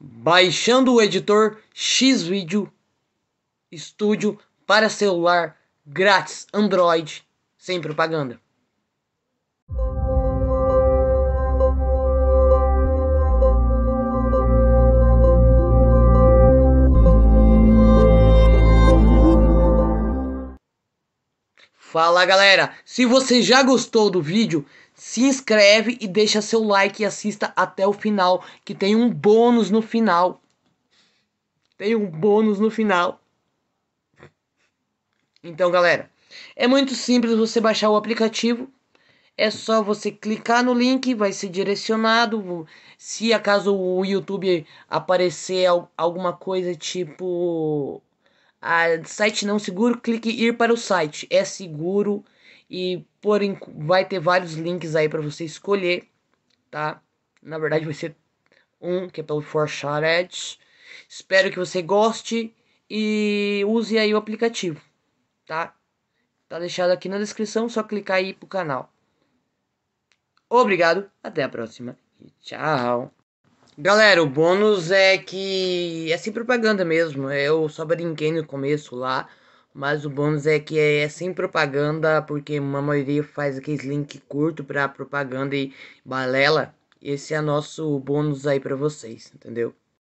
baixando o editor Xvideos Studio para celular grátis Android, sem propaganda. Fala galera, se você já gostou do vídeo, se inscreve e deixa seu like e assista até o final, que tem um bônus no final. Tem um bônus no final. Então galera, é muito simples você baixar o aplicativo. É só você clicar no link, vai ser direcionado. Se acaso o YouTube aparecer alguma coisa tipo... site não seguro, clique ir para o site, é seguro, e vai ter vários links aí para você escolher, tá? Na verdade vai ser um, que é pelo ForShare. Espero que você goste e use aí o aplicativo, tá? Tá deixado aqui na descrição, só clicar aí pro canal. Obrigado, até a próxima e tchau! Galera, o bônus é que é sem propaganda mesmo. Eu só brinquei no começo lá, mas o bônus é que é sem propaganda, porque uma maioria faz aqueles links curtos pra propaganda e balela. Esse é nosso bônus aí pra vocês, entendeu?